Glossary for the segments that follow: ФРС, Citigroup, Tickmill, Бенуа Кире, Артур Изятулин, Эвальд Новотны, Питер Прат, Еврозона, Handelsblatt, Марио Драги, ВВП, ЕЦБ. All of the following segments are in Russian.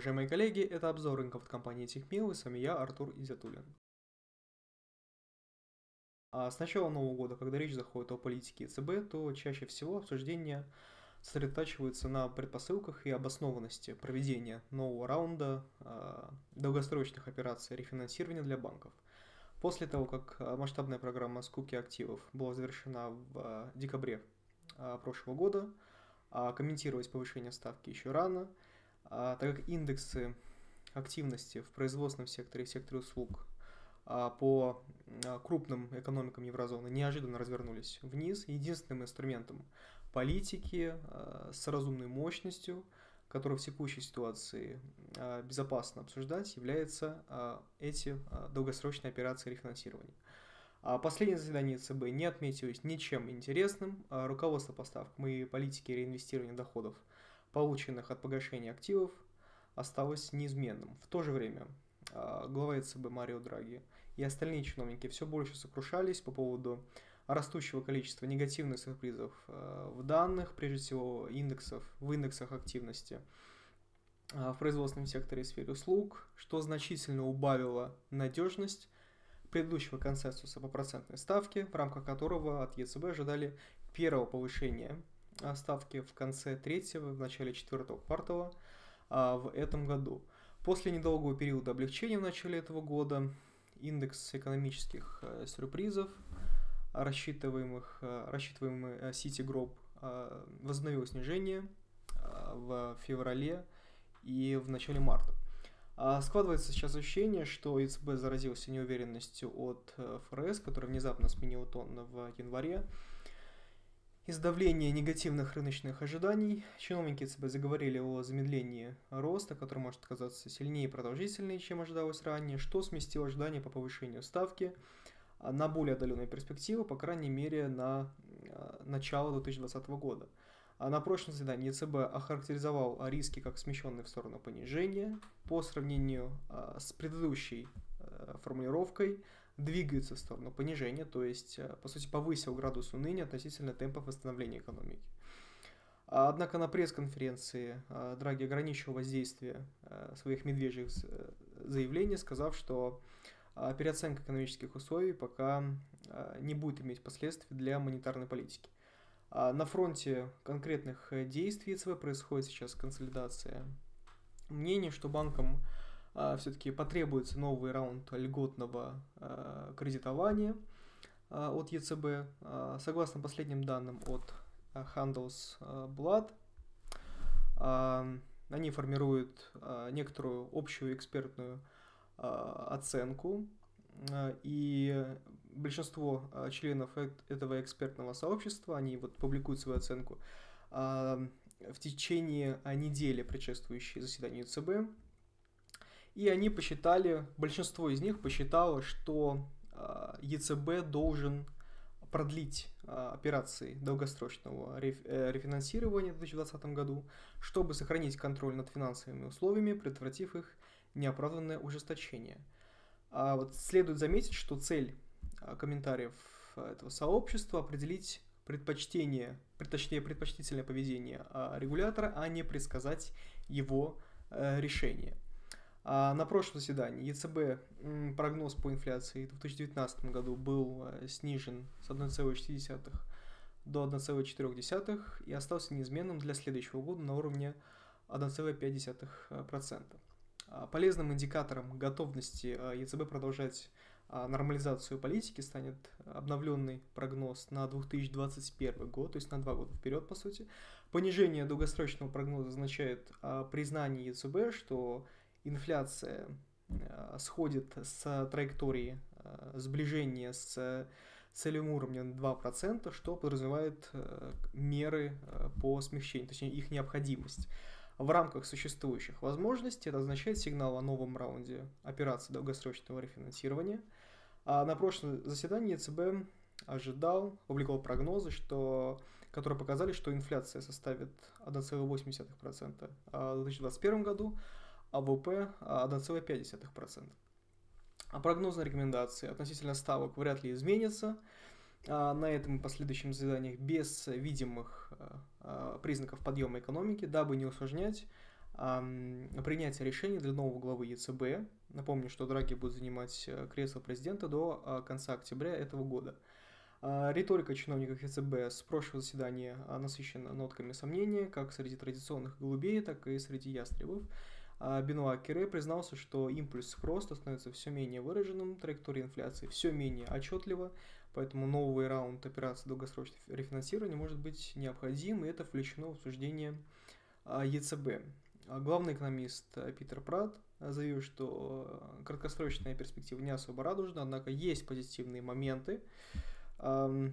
Уважаемые коллеги, это обзор рынков от компании Tickmill, и с вами я, Артур Изятулин. А с начала Нового года, когда речь заходит о политике ЕЦБ, то чаще всего обсуждения сосредотачиваются на предпосылках и обоснованности проведения нового раунда долгосрочных операций рефинансирования для банков. После того, как масштабная программа скупки активов была завершена в декабре прошлого года, комментировать повышение ставки еще рано, так как индексы активности в производственном секторе и секторе услуг по крупным экономикам еврозоны неожиданно развернулись вниз. Единственным инструментом политики с разумной мощностью, который в текущей ситуации безопасно обсуждать, являются эти долгосрочные операции рефинансирования. Последнее заседание ЕЦБ не отметилось ничем интересным. Руководство по ставкам и политике реинвестирования доходов, полученных от погашения активов, осталось неизменным. В то же время глава ЕЦБ Марио Драги и остальные чиновники все больше сокрушались по поводу растущего количества негативных сюрпризов в данных, прежде всего в индексах активности в производственном секторе и сфере услуг, что значительно убавило надежность предыдущего консенсуса по процентной ставке, в рамках которого от ЕЦБ ожидали первого повышения ставки в конце третьего, в начале четвертого квартала в этом году. После недолгого периода облегчения в начале этого года индекс экономических сюрпризов, рассчитываемый Citigroup, возобновил снижение в феврале и в начале марта. Складывается сейчас ощущение, что ЕЦБ заразился неуверенностью от ФРС, который внезапно сменил тон в январе. Из давления негативных рыночных ожиданий чиновники ЕЦБ заговорили о замедлении роста, который может оказаться сильнее и продолжительнее, чем ожидалось ранее, что сместило ожидания по повышению ставки на более отдаленную перспективу, по крайней мере, на начало 2020 года. На прошлом заседании ЕЦБ охарактеризовал риски как смещенные в сторону понижения. По сравнению с предыдущей формулировкой, двигаются в сторону понижения, то есть, по сути, повысил градус уныния относительно темпов восстановления экономики. Однако на пресс-конференции Драги ограничил воздействие своих медвежьих заявлений, сказав, что переоценка экономических условий пока не будет иметь последствий для монетарной политики. На фронте конкретных действий ЕЦБ происходит сейчас консолидация мнений, что банкам все-таки потребуется новый раунд льготного кредитования от ЕЦБ. Согласно последним данным от Handelsblatt, они формируют некоторую общую экспертную оценку, и большинство членов этого экспертного сообщества, они публикуют свою оценку в течение недели, предшествующей заседанию ЕЦБ. И они посчитали, большинство из них посчитало, что ЕЦБ должен продлить операции долгосрочного рефинансирования в 2020 году, чтобы сохранить контроль над финансовыми условиями, предотвратив их неоправданное ужесточение. Следует заметить, что цель комментариев этого сообщества — определить предпочтительное поведение регулятора, а не предсказать его решение. На прошлом заседании ЕЦБ прогноз по инфляции в 2019 году был снижен с 1,4 до 1,4 и остался неизменным для следующего года на уровне 1,5%. Полезным индикатором готовности ЕЦБ продолжать нормализацию политики станет обновленный прогноз на 2021 год, то есть на 2 года вперед, по сути. Понижение долгосрочного прогноза означает признание ЕЦБ, что инфляция сходит с траектории сближения с целевым уровнем 2%, что подразумевает меры по смягчению, точнее их необходимость. В рамках существующих возможностей это означает сигнал о новом раунде операции долгосрочного рефинансирования. На прошлом заседании ЕЦБ публиковал прогнозы, которые показали, что инфляция составит 1,8% в 2021 году, а ВВП 1,5%. Прогнозные рекомендации относительно ставок вряд ли изменятся на этом и последующих заседаниях без видимых признаков подъема экономики, дабы не усложнять принятия решений для нового главы ЕЦБ. Напомню, что Драги будет занимать кресло президента до конца октября этого года. Риторика чиновников ЕЦБ с прошлого заседания насыщена нотками сомнения как среди традиционных голубей, так и среди ястребов. Бенуа Кире признался, что импульс роста становится все менее выраженным, траектория инфляции все менее отчетлива, поэтому новый раунд операций долгосрочного рефинансирования может быть необходим, и это включено в обсуждение ЕЦБ. Главный экономист Питер Прат заявил, что краткосрочная перспектива не особо радужна, однако есть позитивные моменты в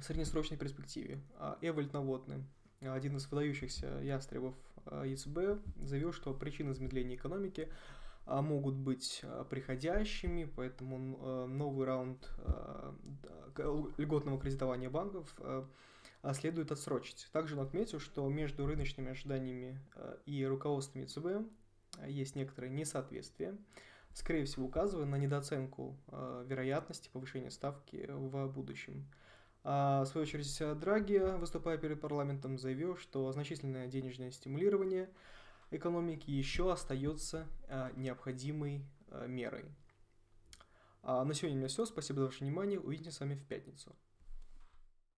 среднесрочной перспективе. Эвальд Новотны, один из выдающихся ястребов ЕЦБ, заявил, что причины замедления экономики могут быть приходящими, поэтому новый раунд льготного кредитования банков следует отсрочить. Также он отметил, что между рыночными ожиданиями и руководством ЕЦБ есть некоторые несоответствия, скорее всего указывая на недооценку вероятности повышения ставки в будущем. В свою очередь, Драги, выступая перед парламентом, заявил, что значительное денежное стимулирование экономики еще остается необходимой мерой. На сегодня у меня все. Спасибо за ваше внимание. Увидимся с вами в пятницу.